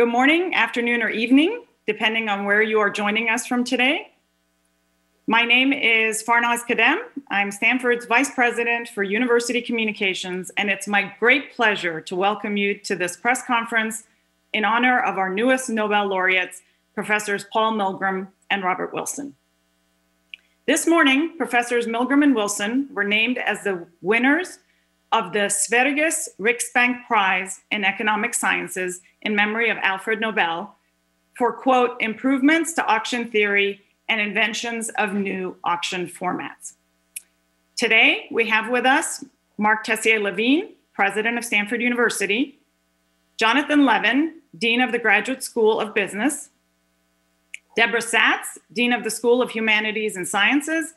Good morning, afternoon, or evening, depending on where you are joining us from today. My name is Farnaz Khadem. I'm Stanford's Vice President for University Communications, and it's my great pleasure to welcome you to this press conference in honor of our newest Nobel laureates, Professors Paul Milgrom and Robert Wilson. This morning, Professors Milgrom and Wilson were named as the winners of the Sveriges Riksbank Prize in Economic Sciences in Memory of Alfred Nobel for, quote, improvements to auction theory and inventions of new auction formats. Today, we have with us Marc Tessier-Lavigne, President of Stanford University, Jonathan Levin, Dean of the Graduate School of Business, Deborah Satz, Dean of the School of Humanities and Sciences,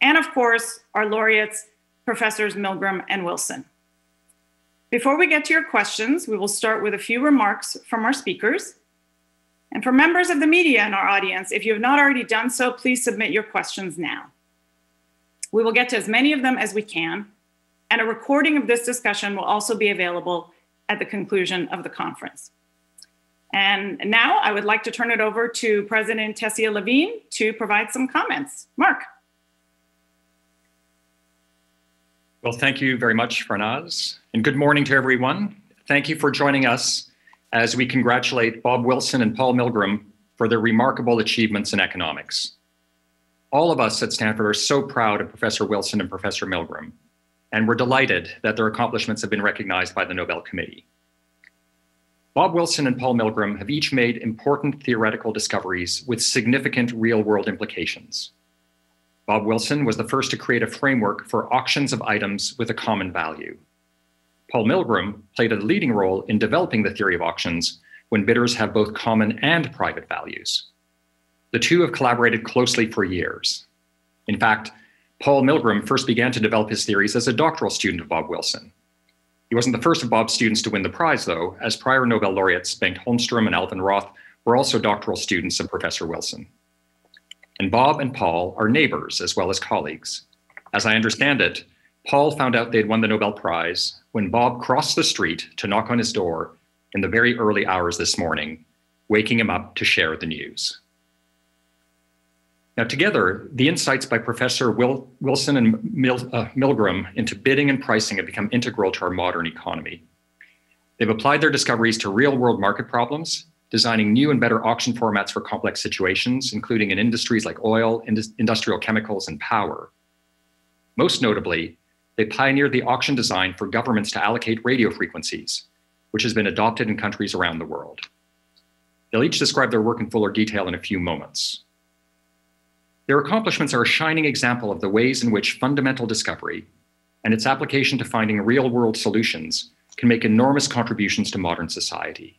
and of course, our laureates, Professors Milgrom and Wilson. Before we get to your questions, we will start with a few remarks from our speakers. And for members of the media in our audience, if you have not already done so, please submit your questions now. We will get to as many of them as we can, and a recording of this discussion will also be available at the conclusion of the conference. And now I would like to turn it over to President Tessier-Lavigne to provide some comments. Marc. Well, thank you very much, Farnaz, and good morning to everyone. Thank you for joining us as we congratulate Bob Wilson and Paul Milgrom for their remarkable achievements in economics. All of us at Stanford are so proud of Professor Wilson and Professor Milgrom, and we're delighted that their accomplishments have been recognized by the Nobel Committee. Bob Wilson and Paul Milgrom have each made important theoretical discoveries with significant real-world implications. Bob Wilson was the first to create a framework for auctions of items with a common value. Paul Milgrom played a leading role in developing the theory of auctions when bidders have both common and private values. The two have collaborated closely for years. In fact, Paul Milgrom first began to develop his theories as a doctoral student of Bob Wilson. He wasn't the first of Bob's students to win the prize, though, as prior Nobel laureates Bengt Holmström and Alvin Roth were also doctoral students of Professor Wilson. And Bob and Paul are neighbors as well as colleagues. As I understand it, Paul found out they'd won the Nobel Prize when Bob crossed the street to knock on his door in the very early hours this morning, waking him up to share the news. Now, together, the insights by Professor Wilson and Milgrom into bidding and pricing have become integral to our modern economy. They've applied their discoveries to real-world market problems, designing new and better auction formats for complex situations, including in industries like oil, industrial chemicals, and power. Most notably, they pioneered the auction design for governments to allocate radio frequencies, which has been adopted in countries around the world. They'll each describe their work in fuller detail in a few moments. Their accomplishments are a shining example of the ways in which fundamental discovery and its application to finding real-world solutions can make enormous contributions to modern society.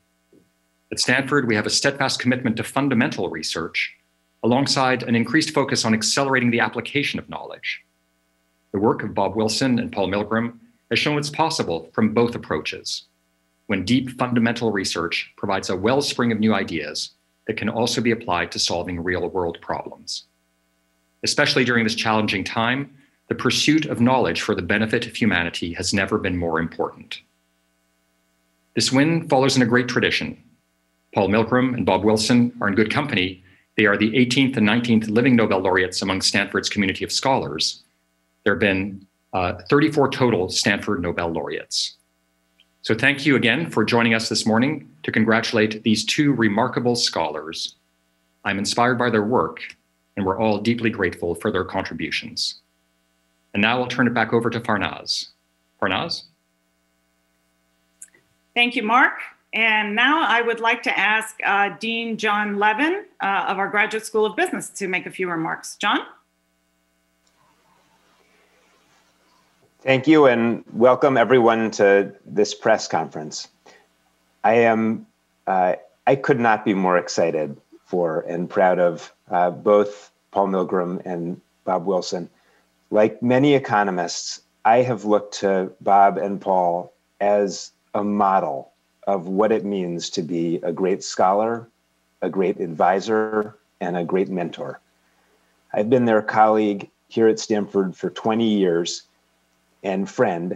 At Stanford, we have a steadfast commitment to fundamental research, alongside an increased focus on accelerating the application of knowledge. The work of Bob Wilson and Paul Milgrom has shown it's possible from both approaches, when deep fundamental research provides a wellspring of new ideas that can also be applied to solving real-world problems. Especially during this challenging time, the pursuit of knowledge for the benefit of humanity has never been more important. This win follows in a great tradition. Paul Milgrom and Bob Wilson are in good company. They are the 18th and 19th living Nobel laureates among Stanford's community of scholars. There have been 34 total Stanford Nobel laureates. So thank you again for joining us this morning to congratulate these two remarkable scholars. I'm inspired by their work, and we're all deeply grateful for their contributions. And now I'll turn it back over to Farnaz. Farnaz? Thank you, Marc. And now I would like to ask Dean John Levin of our Graduate School of Business to make a few remarks. John? Thank you, and welcome everyone to this press conference. I could not be more excited for and proud of both Paul Milgrom and Bob Wilson. Like many economists, I have looked to Bob and Paul as a model of what it means to be a great scholar, a great advisor, and a great mentor. I've been their colleague here at Stanford for 20 years and friend,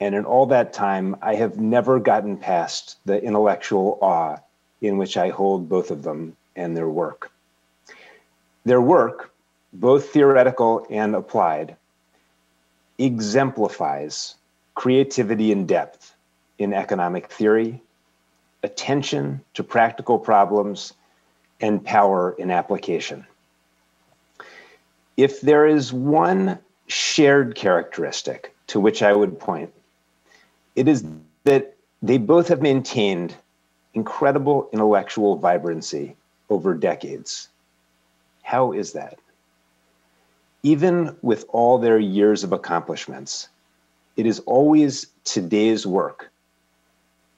and in all that time, I have never gotten past the intellectual awe in which I hold both of them and their work. Their work, both theoretical and applied, exemplifies creativity and depth in economic theory, attention to practical problems, and power in application. If there is one shared characteristic to which I would point, it is that they both have maintained incredible intellectual vibrancy over decades. How is that? Even with all their years of accomplishments, it is always today's work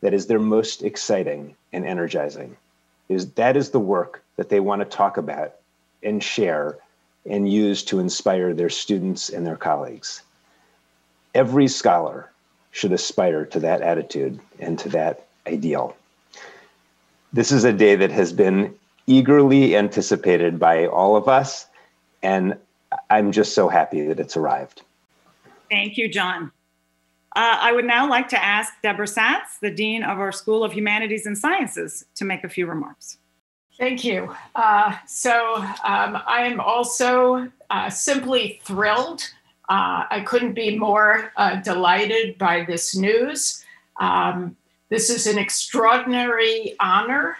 that is their most exciting and energizing. That is the work that they want to talk about and share and use to inspire their students and their colleagues. Every scholar should aspire to that attitude and to that ideal. This is a day that has been eagerly anticipated by all of us, and I'm just so happy that it's arrived. Thank you, John. I would now like to ask Deborah Satz, the Dean of our School of Humanities and Sciences, to make a few remarks. Thank you. I am also simply thrilled. I couldn't be more delighted by this news. This is an extraordinary honor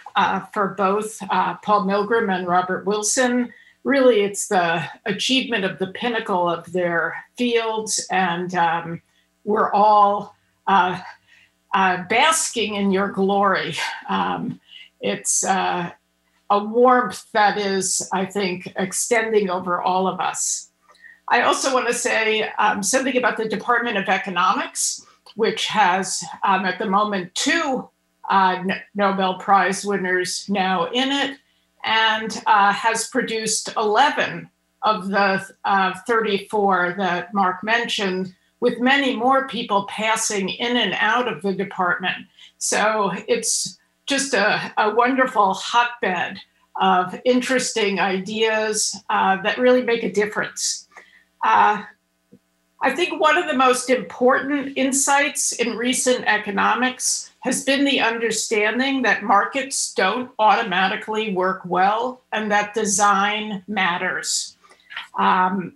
for both Paul Milgrom and Robert Wilson. Really, it's the achievement of the pinnacle of their fields, and we're all basking in your glory. It's a warmth that is, I think, extending over all of us. I also want to say something about the Department of Economics, which has at the moment two Nobel Prize winners now in it, and has produced 11 of the 34 that Mark mentioned, with many more people passing in and out of the department. So it's just a wonderful hotbed of interesting ideas that really make a difference. I think one of the most important insights in recent economics has been the understanding that markets don't automatically work well and that design matters. And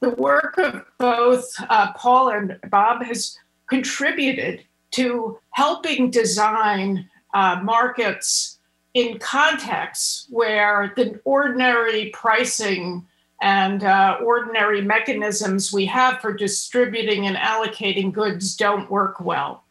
the work of both Paul and Bob has contributed to helping design markets in contexts where the ordinary pricing and ordinary mechanisms we have for distributing and allocating goods don't work well.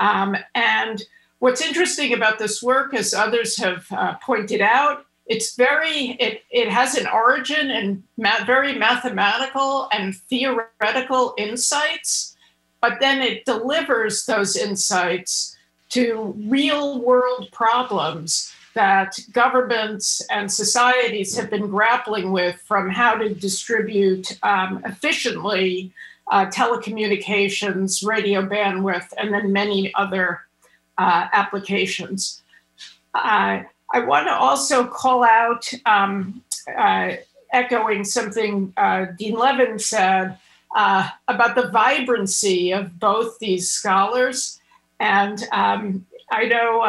And what's interesting about this work, as others have pointed out, it has an origin in very mathematical and theoretical insights, but then it delivers those insights to real world problems that governments and societies have been grappling with, from how to distribute efficiently telecommunications, radio bandwidth, and then many other applications. I want to also call out, echoing something Dean Levin said, about the vibrancy of both these scholars. And I know,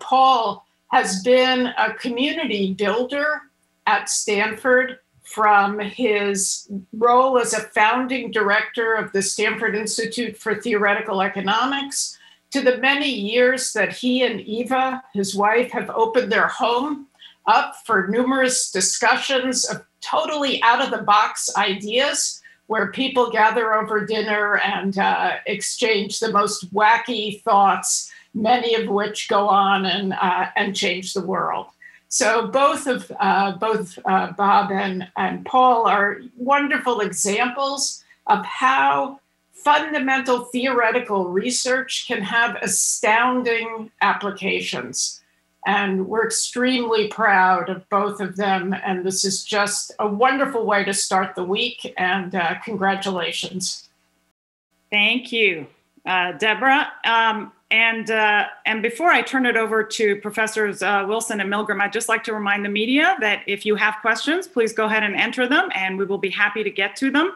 Paul has been a community builder at Stanford from his role as a founding director of the Stanford Institute for Theoretical Economics, to the many years that he and Eva, his wife, have opened their home up for numerous discussions of totally out-of-the-box ideas, where people gather over dinner and exchange the most wacky thoughts, many of which go on and change the world. So both Bob and Paul are wonderful examples of how fundamental theoretical research can have astounding applications. And we're extremely proud of both of them. And this is just a wonderful way to start the week. And congratulations. Thank you, Deborah. And before I turn it over to Professors Wilson and Milgrom, I'd just like to remind the media that if you have questions, please go ahead and enter them, and we will be happy to get to them.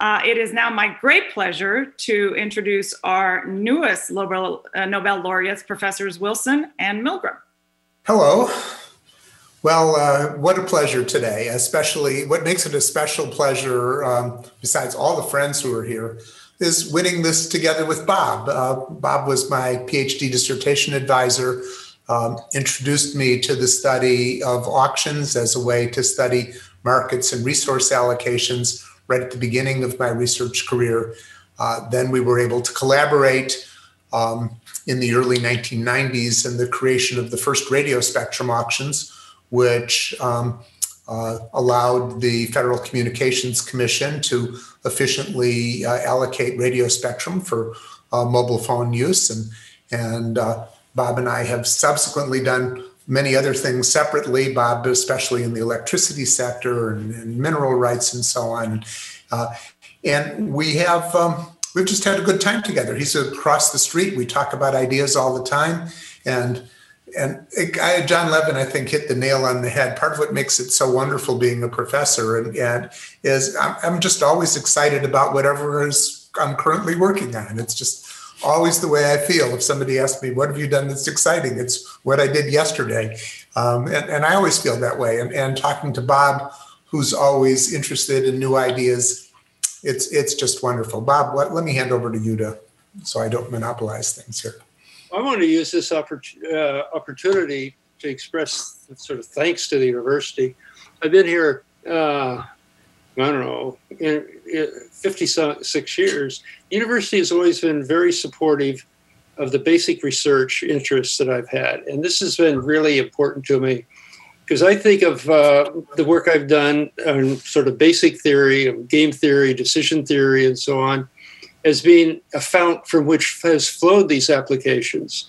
It is now my great pleasure to introduce our newest Nobel laureates, Professors Wilson and Milgrom. Hello. Well, what a pleasure today, especially what makes it a special pleasure, besides all the friends who are here, is winning this together with Bob. Bob was my PhD dissertation advisor, introduced me to the study of auctions as a way to study markets and resource allocations right at the beginning of my research career. Then we were able to collaborate in the early 1990s in the creation of the first radio spectrum auctions, which allowed the Federal Communications Commission to efficiently allocate radio spectrum for mobile phone use. And Bob and I have subsequently done many other things separately, Bob, especially in the electricity sector and mineral rights and so on. And we have, we've just had a good time together. He's across the street. We talk about ideas all the time. And John Levin, I think, hit the nail on the head. Part of what makes it so wonderful being a professor and is I'm just always excited about whatever is I'm currently working on. It's just always the way I feel. If somebody asks me, what have you done that's exciting? It's what I did yesterday. And I always feel that way. And talking to Bob, who's always interested in new ideas, it's just wonderful. Bob, let me hand over to you so I don't monopolize things here. I want to use this opportunity to express sort of thanks to the university. I've been here, I don't know, 56 years. The university has always been very supportive of the basic research interests that I've had. And this has been really important to me because I think of the work I've done on sort of basic theory, game theory, decision theory, and so on, as being a fount from which has flowed these applications.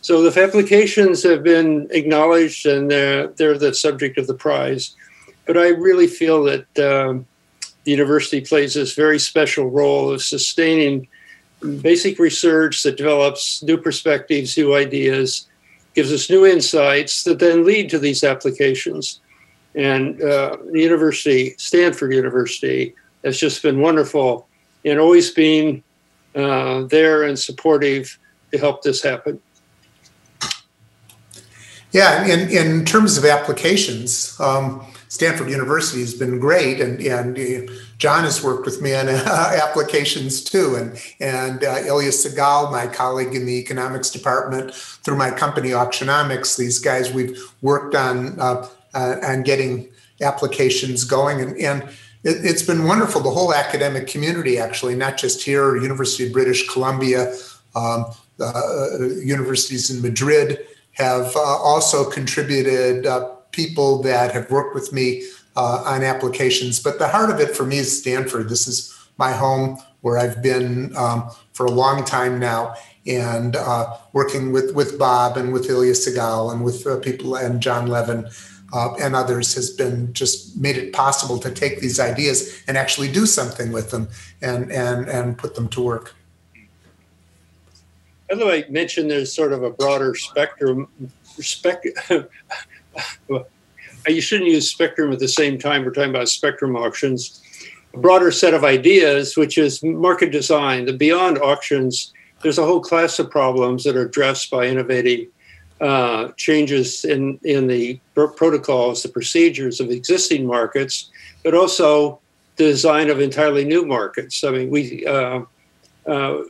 So the applications have been acknowledged and they're the subject of the prize. But I really feel that the university plays this very special role of sustaining basic research that develops new perspectives, new ideas, gives us new insights that then lead to these applications. And the university, Stanford University, has just been wonderful and always being there and supportive to help this happen. Yeah, in terms of applications, Stanford University has been great, and John has worked with me on applications too, and Ilya Segal, my colleague in the economics department, through my company Auctionomics, these guys, we've worked on getting applications going, and it's been wonderful. The whole academic community, actually, not just here, University of British Columbia, universities in Madrid have also contributed people that have worked with me on applications. But the heart of it for me is Stanford. This is my home where I've been for a long time now, and working with Bob and with Ilya Segal and with people and John Levin and others has been just made it possible to take these ideas and actually do something with them and put them to work. Although I mentioned there's sort of a broader spectrum, you shouldn't use spectrum at the same time. We're talking about spectrum auctions, a broader set of ideas, which is market design. The beyond auctions, there's a whole class of problems that are addressed by innovating changes in the protocols, the procedures of existing markets, but also the design of entirely new markets. I mean, we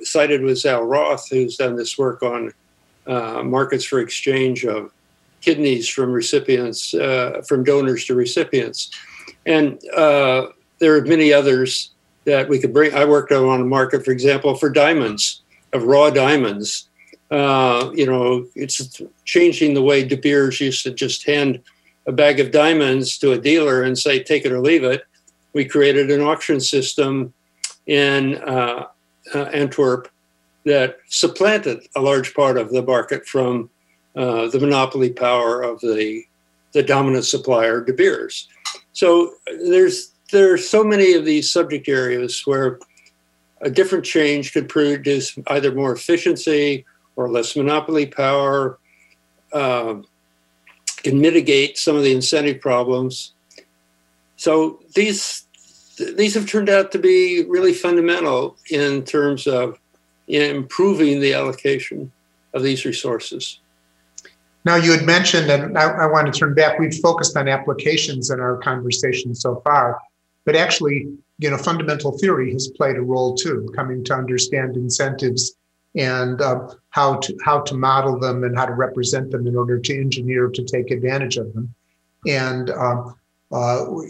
cited with Al Roth, who's done this work on markets for exchange of kidneys from recipients, from donors to recipients. And there are many others that we could bring. I worked on a market, for example, for diamonds, of raw diamonds. You know, it's changing the way De Beers used to just hand a bag of diamonds to a dealer and say, take it or leave it. We created an auction system in Antwerp that supplanted a large part of the market from the monopoly power of the dominant supplier, De Beers. So there are so many of these subject areas where a different change could produce either more efficiency or less monopoly power, can mitigate some of the incentive problems. So these these have turned out to be really fundamental in terms of improving the allocation of these resources. Now, you had mentioned, and I want to turn back, we've focused on applications in our conversation so far, but actually, you know, fundamental theory has played a role too, coming to understand incentives and how to model them and how to represent them in order to engineer to take advantage of them. And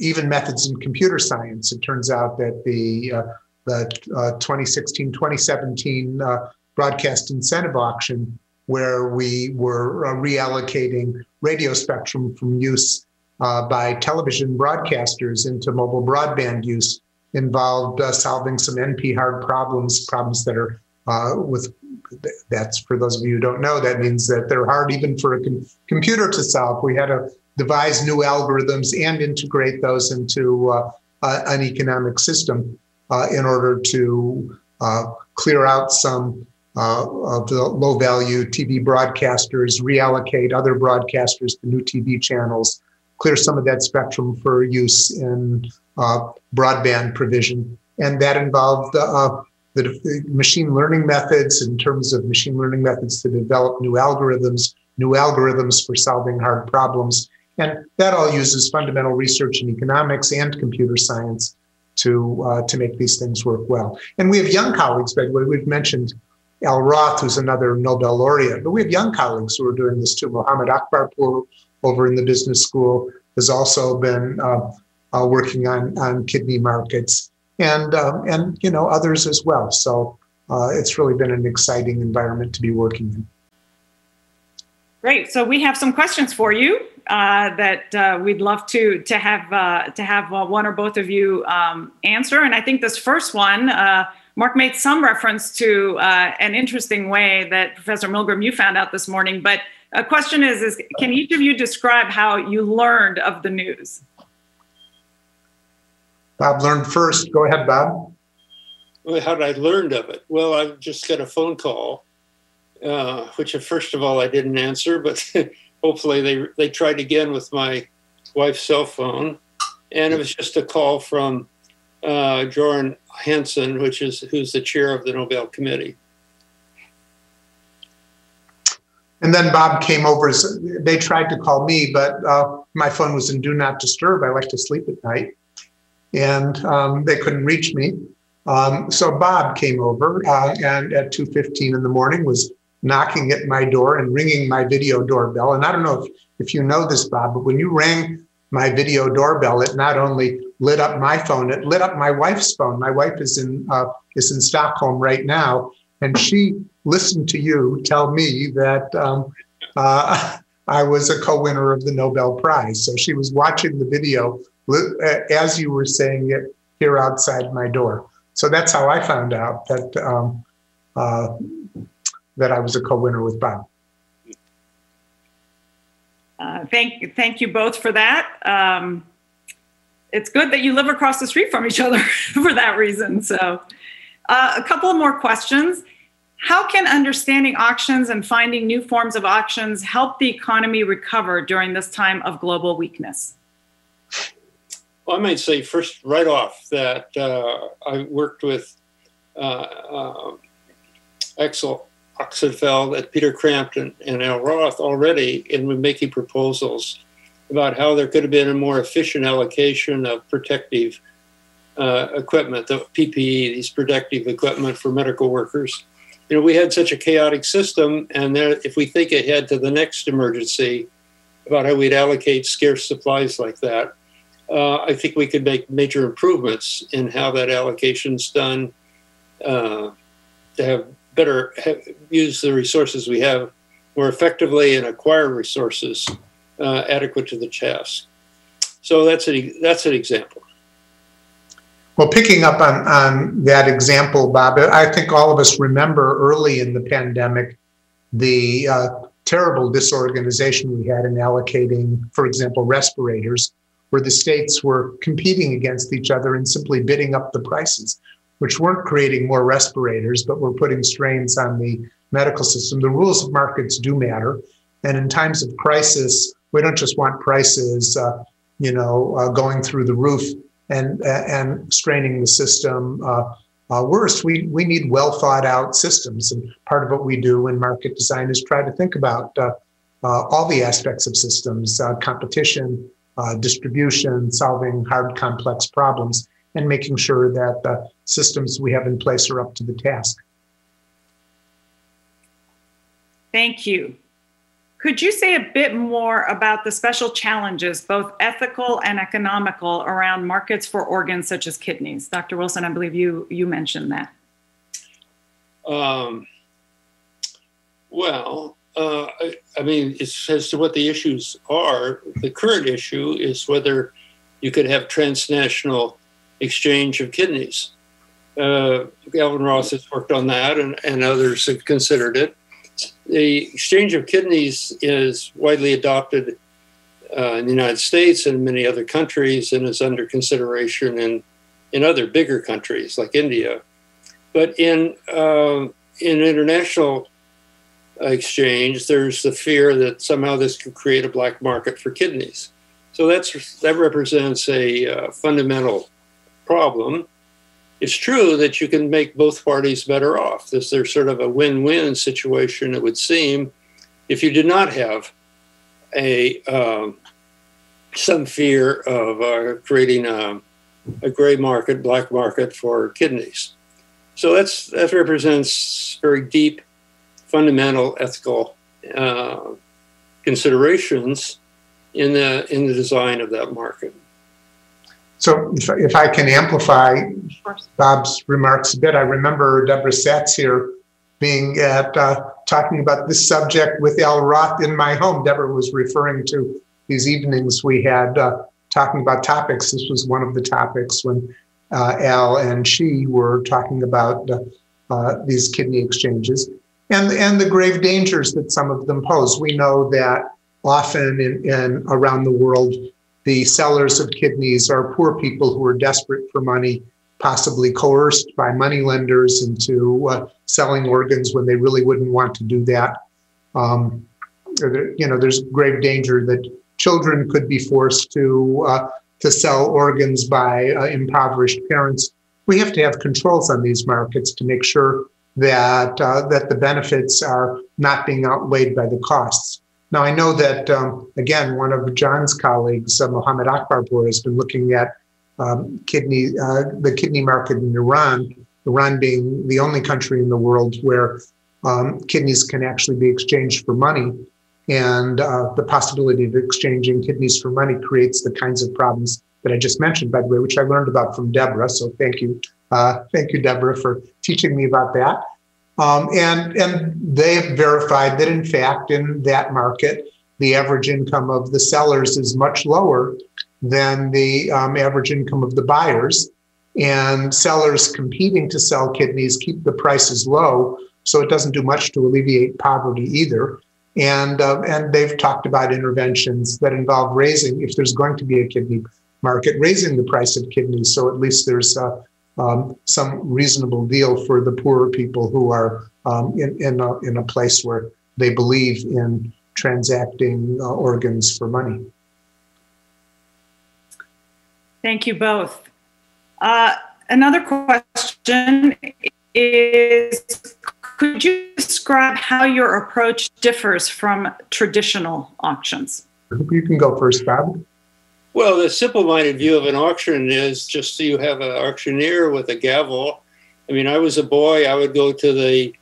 even methods in computer science, it turns out that the 2016-2017 broadcast incentive auction, where we were reallocating radio spectrum from use by television broadcasters into mobile broadband use, involved solving some NP-hard problems that are that's, for those of you who don't know, that means that they're hard even for a computer to solve. We had to devise new algorithms and integrate those into an economic system in order to clear out some of the low-value TV broadcasters, reallocate other broadcasters to new TV channels, clear some of that spectrum for use in broadband provision. And that involved the machine learning methods, in terms of machine learning methods to develop new algorithms for solving hard problems. And that all uses fundamental research in economics and computer science to make these things work well. And we have young colleagues, by the way, we've mentioned Al Roth, who's another Nobel laureate, but we have young colleagues who are doing this too. Mohammad Akbarpour over in the business school has also been working on kidney markets. And you know, others as well. So it's really been an exciting environment to be working in. Great. So we have some questions for you that we'd love to have one or both of you answer. And I think this first one, Marc made some reference to an interesting way that Professor Milgrom, you found out this morning. But a question is can each of you describe how you learned of the news? Bob learned first. Go ahead, Bob. Well, how did I learn of it? Well, I just got a phone call, which first of all, I didn't answer, but hopefully they tried again with my wife's cell phone. And it was just a call from Jordan Hanson, who's the chair of the Nobel Committee. And then Bob came over. They tried to call me, but my phone was in Do Not Disturb. I like to sleep at night. And they couldn't reach me. So Bob came over and at 2:15 in the morning was knocking at my door and ringing my video doorbell. And I don't know if you know this, Bob, but when you rang my video doorbell, it not only lit up my phone, it lit up my wife's phone. My wife is in Stockholm right now. And she listened to you tell me that I was a co-winner of the Nobel Prize. So she was watching the video as you were saying it here outside my door. So that's how I found out that that I was a co-winner with Bob. Thank you both for that. It's good that you live across the street from each other for that reason. So a couple more questions. How can understanding auctions and finding new forms of auctions help the economy recover during this time of global weakness? Well, I might say first right off that I worked with Axel Oxenfeld at Peter Crampton and Al Roth already in making proposals about how there could have been a more efficient allocation of protective equipment, the PPE, these protective equipment for medical workers. You know, we had such a chaotic system, and there, if we think ahead to the next emergency about how we'd allocate scarce supplies like that, I think we could make major improvements in how that allocation's done to have better use the resources we have more effectively and acquire resources adequate to the task. So that's an example. Well, picking up on that example, Bob, I think all of us remember early in the pandemic the terrible disorganization we had in allocating, for example, respirators, where the states were competing against each other and simply bidding up the prices, which weren't creating more respirators, but were putting strains on the medical system. The rules of markets do matter. And in times of crisis, we don't just want prices going through the roof and straining the system worse. We need well thought out systems, and part of what we do in market design is try to think about all the aspects of systems, competition, distribution, solving hard, complex problems, and making sure that the systems we have in place are up to the task. Thank you. Could you say a bit more about the special challenges, both ethical and economical, around markets for organs such as kidneys? Dr. Wilson, I believe you mentioned that. I mean, it's as to what the issues are. The current issue is whether you could have transnational exchange of kidneys. Alvin Roth has worked on that, and others have considered it. The exchange of kidneys is widely adopted in the United States and many other countries, and is under consideration in other bigger countries like India. But in international exchange, there's the fear that somehow this could create a black market for kidneys. So that represents a fundamental problem. It's true that you can make both parties better off. There's sort of a win-win situation, it would seem, if you did not have some fear of creating a gray market, black market for kidneys. So that represents very deep, fundamental ethical considerations in the design of that market. So if I can amplify Bob's remarks a bit, I remember Deborah Satz here being at talking about this subject with Al Roth in my home. Deborah was referring to these evenings we had talking about topics. This was one of the topics when Al and she were talking about these kidney exchanges and the grave dangers that some of them pose. We know that often in around the world, the sellers of kidneys are poor people who are desperate for money, possibly coerced by moneylenders into selling organs when they really wouldn't want to do that. There's grave danger that children could be forced to sell organs by impoverished parents. We have to have controls on these markets to make sure that that the benefits are not being outweighed by the costs. Now, I know that, again, one of John's colleagues, Mohammad Akbarpour, has been looking at the kidney market in Iran, Iran being the only country in the world where kidneys can actually be exchanged for money. And the possibility of exchanging kidneys for money creates the kinds of problems that I just mentioned, by the way, which I learned about from Deborah. So thank you. Thank you, Deborah, for teaching me about that. And they have verified that, in fact, in that market, the average income of the sellers is much lower than the average income of the buyers. And sellers competing to sell kidneys keep the prices low, so it doesn't do much to alleviate poverty either. And they've talked about interventions that involve raising, if there's going to be a kidney market, raising the price of kidneys, so at least there's some reasonable deal for the poorer people who are in a place where they believe in transacting organs for money. Thank you both. Another question is, could you describe how your approach differs from traditional auctions? You can go first, Bob. Well, the simple-minded view of an auction is just you have an auctioneer with a gavel. I mean, I was a boy. I would go to the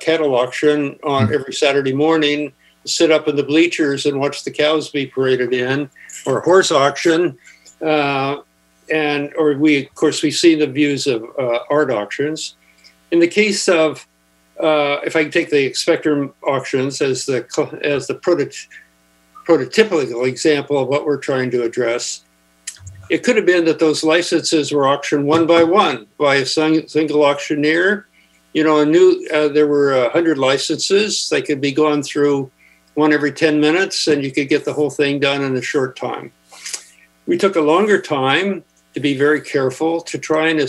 cattle auction on every Saturday morning, sit up in the bleachers and watch the cows be paraded in, or a horse auction. We see the views of art auctions. In the case of, if I can take the spectrum auctions as the prototypical example of what we're trying to address, it could have been that those licenses were auctioned one by one by a single auctioneer. You know, there were 100 licenses. They could be gone through one every 10 minutes, and you could get the whole thing done in a short time. We took a longer time to be very careful to try and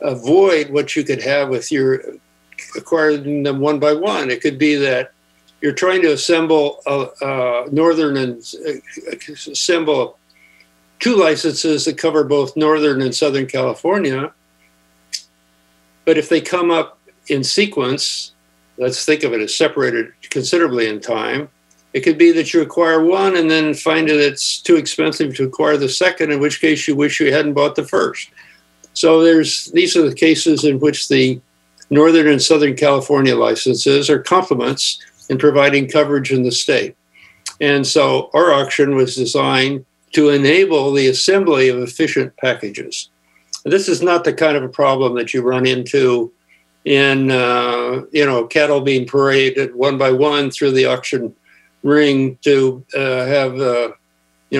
avoid what you could have with your acquiring them one by one. It could be that you're trying to assemble a two licenses that cover both Northern and Southern California. But if they come up in sequence, let's think of it as separated considerably in time, it could be that you acquire one and then find that it's too expensive to acquire the second, in which case you wish you hadn't bought the first. So these are the cases in which the Northern and Southern California licenses are complements in providing coverage in the state. And so our auction was designed to enable the assembly of efficient packages. This is not the kind of a problem that you run into in cattle being paraded one by one through the auction ring to have the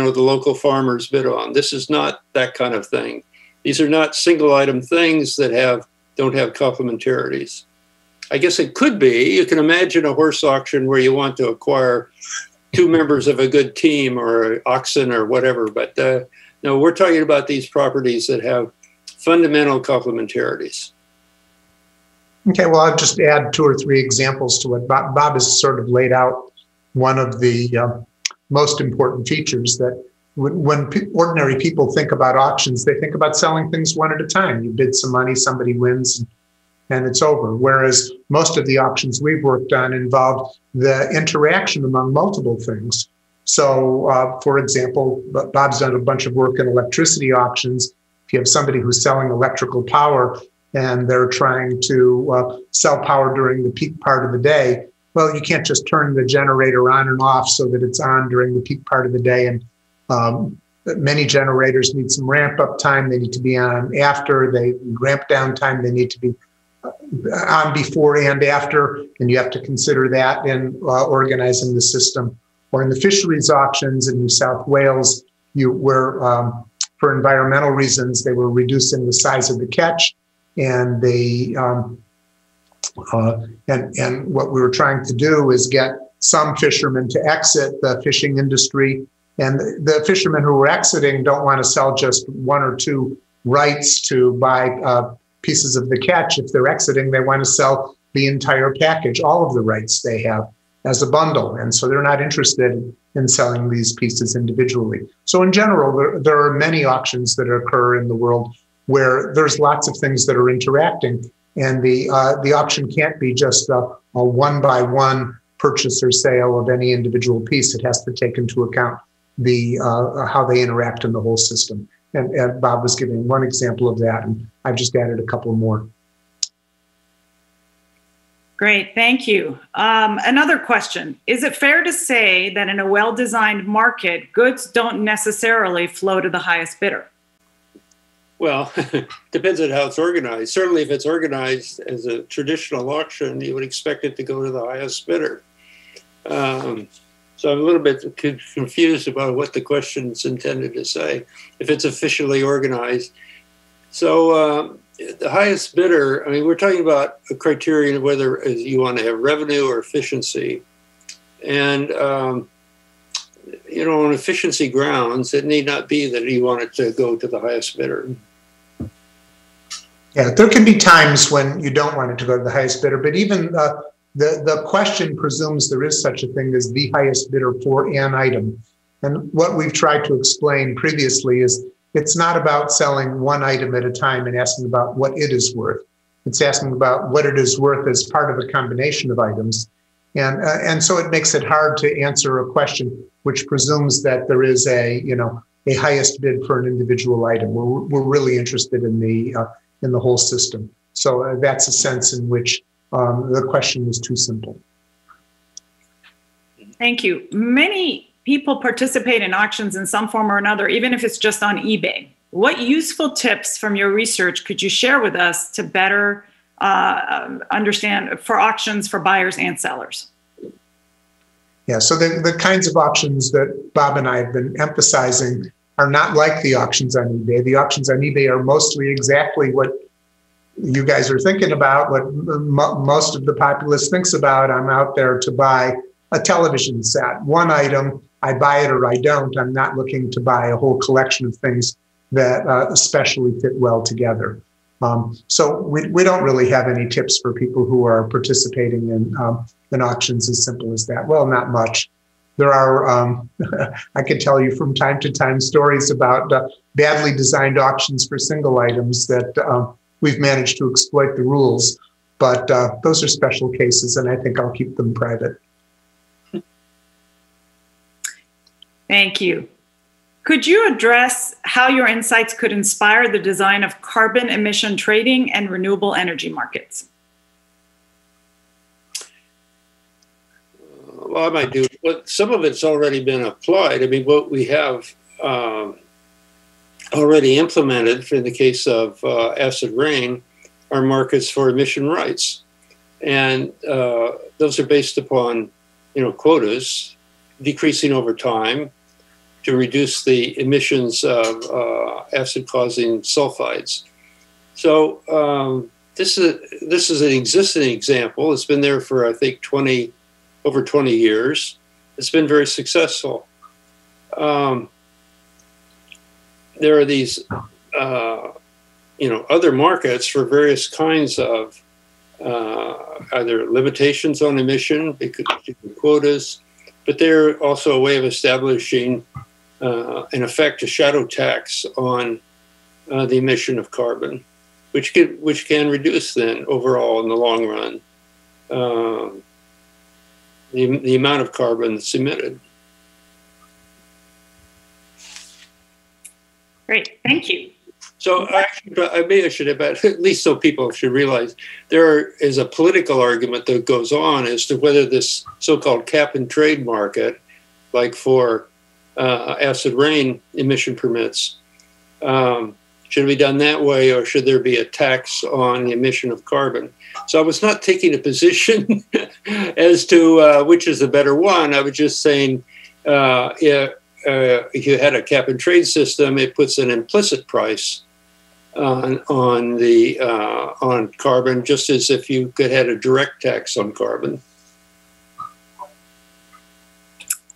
local farmers bid on. This is not that kind of thing. These are not single item things that don't have complementarities. I guess it could be. You can imagine a horse auction where you want to acquire two members of a good team or oxen or whatever. But no, we're talking about these properties that have fundamental complementarities. Okay, well, I'll just add two or three examples to what Bob has sort of laid out. One of the most important features that when ordinary people think about auctions, they think about selling things one at a time. You bid some money, somebody wins, and it's over. Whereas most of the auctions we've worked on involve the interaction among multiple things. So, for example, Bob's done a bunch of work in electricity auctions. If you have somebody who's selling electrical power and they're trying to sell power during the peak part of the day, well, you can't just turn the generator on and off so that it's on during the peak part of the day. And many generators need some ramp up time. They need to be on after. They ramp down time. They need to be on before and after, and you have to consider that in organizing the system. Or in the fisheries auctions in New South Wales, for environmental reasons, they were reducing the size of the catch, and they and what we were trying to do is get some fishermen to exit the fishing industry. And the fishermen who were exiting don't want to sell just one or two rights to buy pieces of the catch. If they're exiting, they want to sell the entire package, all of the rights they have as a bundle. And so they're not interested in selling these pieces individually. So in general, there are many auctions that occur in the world where there's lots of things that are interacting. And the auction can't be just a one-by-one purchase or sale of any individual piece. It has to take into account how they interact in the whole system. And Bob was giving one example of that, and I've just added a couple more. Great, thank you. Another question. Is it fair to say that in a well-designed market, goods don't necessarily flow to the highest bidder? Well, depends on how it's organized. Certainly if it's organized as a traditional auction, you would expect it to go to the highest bidder. So I'm a little bit confused about what the question is intended to say, if it's officially organized. So the highest bidder, I mean, we're talking about a criterion of whether you want to have revenue or efficiency. And, on efficiency grounds, it need not be that you want it to go to the highest bidder. Yeah, there can be times when you don't want it to go to the highest bidder, but even the question presumes there is such a thing as the highest bidder for an item. And what we've tried to explain previously is it's not about selling one item at a time and asking about what it is worth. It's asking about what it is worth as part of a combination of items. And so it makes it hard to answer a question which presumes that there is a highest bid for an individual item. We're really interested in the whole system. So that's a sense in which the question was too simple. Thank you. Many people participate in auctions in some form or another, even if it's just on eBay. What useful tips from your research could you share with us to better understand for auctions for buyers and sellers? Yeah, so the kinds of auctions that Bob and I have been emphasizing are not like the auctions on eBay. The auctions on eBay are mostly exactly what you guys are thinking about, what most of the populace thinks about. I'm out there to buy a television set. One item, I buy it or I don't. I'm not looking to buy a whole collection of things that especially fit well together. So we don't really have any tips for people who are participating in auctions as simple as that. Well, not much. There are, I could tell you from time to time, stories about badly designed auctions for single items that we've managed to exploit the rules. But those are special cases, and I think I'll keep them private. Thank you. Could you address how your insights could inspire the design of carbon emission trading and renewable energy markets? Well, I might do, but some of it's already been applied. I mean, what we have already implemented, for in the case of acid rain, are markets for emission rights. And those are based upon, you know, quotas decreasing over time to reduce the emissions of acid-causing sulfides. So this is an existing example. It's been there for, I think, over 20 years. It's been very successful. There are these, you know, other markets for various kinds of either limitations on emission, because quotas, but they're also a way of establishing, in effect, a shadow tax on the emission of carbon, which can reduce then overall in the long run the amount of carbon that's emitted. Great, thank you. So at least so people should realize, there is a political argument that goes on as to whether this so-called cap and trade market, like for acid rain emission permits, should be done that way, or should there be a tax on the emission of carbon? So I was not taking a position as to which is the better one. I was just saying, if you had a cap and trade system, it puts an implicit price on carbon, just as if you could have a direct tax on carbon.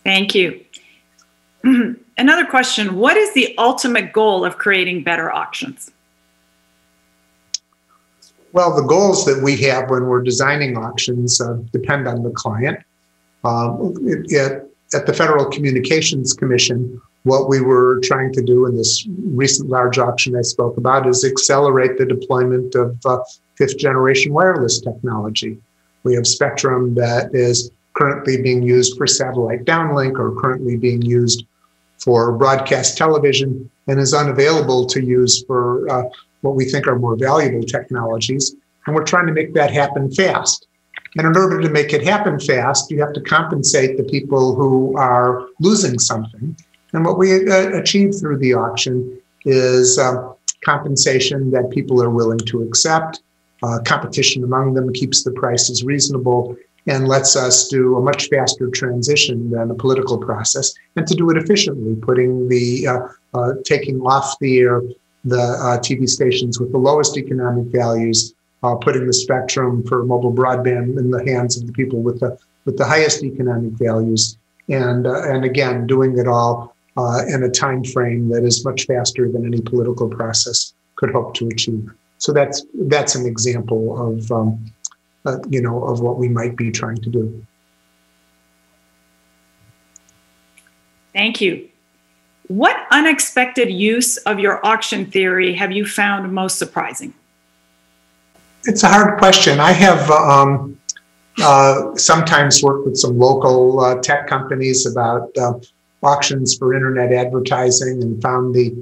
Thank you. Another question: what is the ultimate goal of creating better auctions? Well, the goals that we have when we're designing auctions depend on the client. At the Federal Communications Commission, what we were trying to do in this recent large auction I spoke about is accelerate the deployment of fifth-generation wireless technology. We have spectrum that is currently being used for satellite downlink, or currently being used for broadcast television, and is unavailable to use for what we think are more valuable technologies. And we're trying to make that happen fast. And in order to make it happen fast, you have to compensate the people who are losing something. And what we achieve through the auction is compensation that people are willing to accept. Competition among them keeps the prices reasonable and lets us do a much faster transition than a political process, and to do it efficiently, putting the taking off the air the TV stations with the lowest economic values, putting the spectrum for mobile broadband in the hands of the people with the highest economic values, and again doing it all in a time frame that is much faster than any political process could hope to achieve. So that's an example of. You know, of what we might be trying to do. Thank you. What unexpected use of your auction theory have you found most surprising? It's a hard question. I have sometimes worked with some local tech companies about auctions for internet advertising, and found the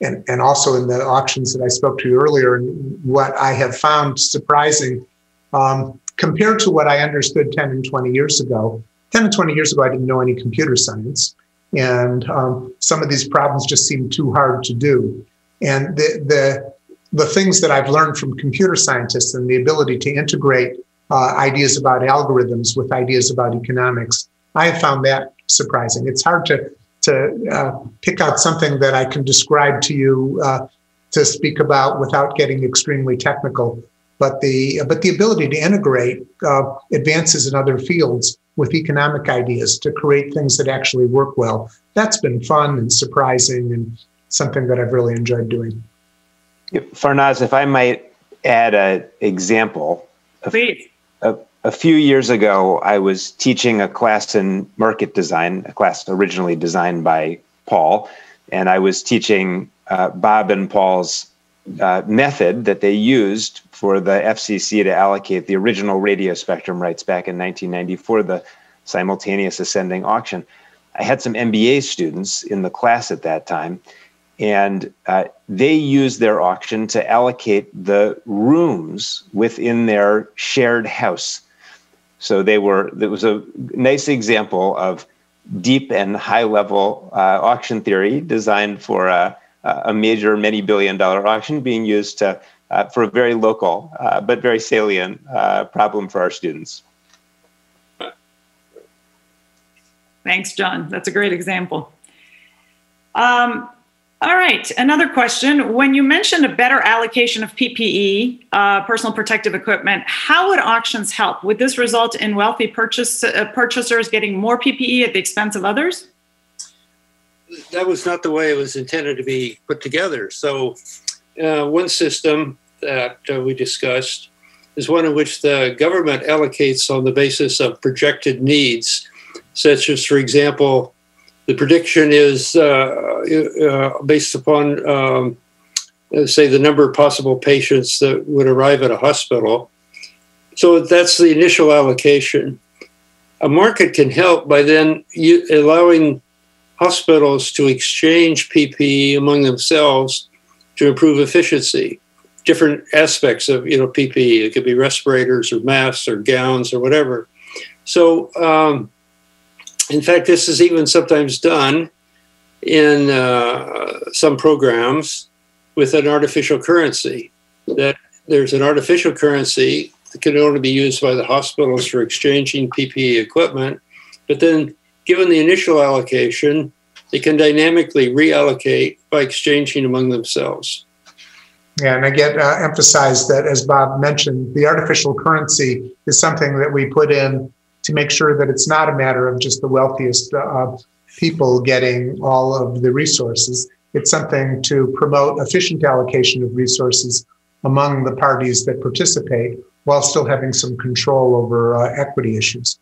and also in the auctions that I spoke to earlier, and what I have found surprising. Compared to what I understood 10 and 20 years ago, 10 and 20 years ago, I didn't know any computer science. And some of these problems just seemed too hard to do. And the things that I've learned from computer scientists, and the ability to integrate ideas about algorithms with ideas about economics, I have found that surprising. It's hard to pick out something that I can describe to you to speak about without getting extremely technical. But the ability to integrate advances in other fields with economic ideas to create things that actually work well, that's been fun and surprising, and something that I've really enjoyed doing. Farnaz, if I might add an example of, A few years ago, I was teaching a class in market design, a class originally designed by Paul, and I was teaching Bob and Paul's method that they used for the FCC to allocate the original radio spectrum rights back in 1994, the simultaneous ascending auction. I had some MBA students in the class at that time, and they used their auction to allocate the rooms within their shared house. So they were, that was a nice example of deep and high level auction theory designed for a major many billion-dollar auction being used to, for a very local but very salient problem for our students. Thanks, John. That's a great example. All right, another question. When you mentioned a better allocation of PPE, personal protective equipment, how would auctions help? Would this result in wealthy purchasers getting more PPE at the expense of others? That was not the way it was intended to be put together. So one system that we discussed is one in which the government allocates on the basis of projected needs, such as, for example, the prediction is based upon, say, the number of possible patients that would arrive at a hospital. So that's the initial allocation. A market can help by then allowing hospitals to exchange PPE among themselves to improve efficiency. Different aspects of PPE. It could be respirators or masks or gowns or whatever. So, in fact, this is even sometimes done in some programs with an artificial currency, that there's an artificial currency that can only be used by the hospitals for exchanging PPE equipment. But then given the initial allocation, they can dynamically reallocate by exchanging among themselves. Yeah, and again, emphasize that, as Bob mentioned, the artificial currency is something that we put in to make sure that it's not a matter of just the wealthiest people getting all of the resources. It's something to promote efficient allocation of resources among the parties that participate while still having some control over equity issues.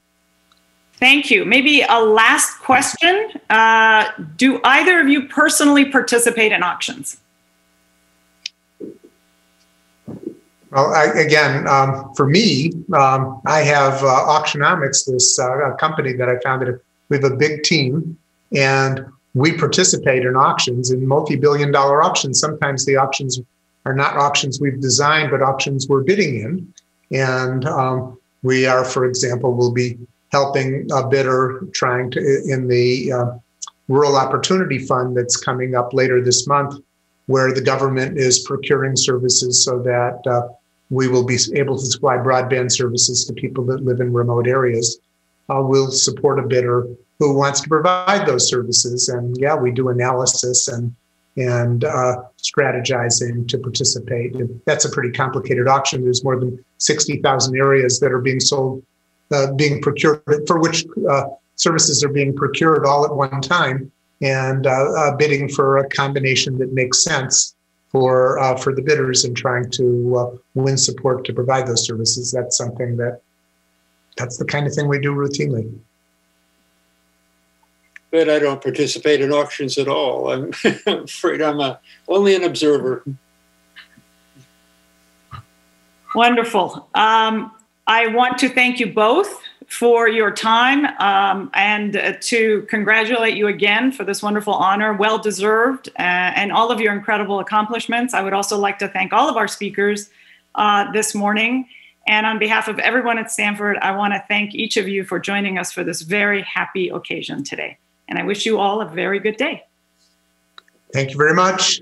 Thank you. Maybe a last question. Do either of you personally participate in auctions? Well, again, for me, I have Auctionomics, this company that I founded. We have a big team, and we participate in auctions, in multi-billion-dollar auctions. Sometimes the auctions are not auctions we've designed, but auctions we're bidding in. And we are, for example, will be helping a bidder trying to, in the Rural Opportunity Fund that's coming up later this month, where the government is procuring services so that we will be able to supply broadband services to people that live in remote areas. We'll support a bidder who wants to provide those services. And yeah, we do analysis and strategizing to participate. And that's a pretty complicated auction. There's more than 60,000 areas that are being sold, being procured, for which services are being procured all at one time, and bidding for a combination that makes sense for the bidders and trying to win support to provide those services. That's something that's the kind of thing we do routinely. But I don't participate in auctions at all. I'm afraid I'm only an observer. Wonderful. I want to thank you both for your time and to congratulate you again for this wonderful honor, well deserved, and all of your incredible accomplishments. I would also like to thank all of our speakers this morning. And on behalf of everyone at Stanford, I want to thank each of you for joining us for this very happy occasion today. And I wish you all a very good day. Thank you very much.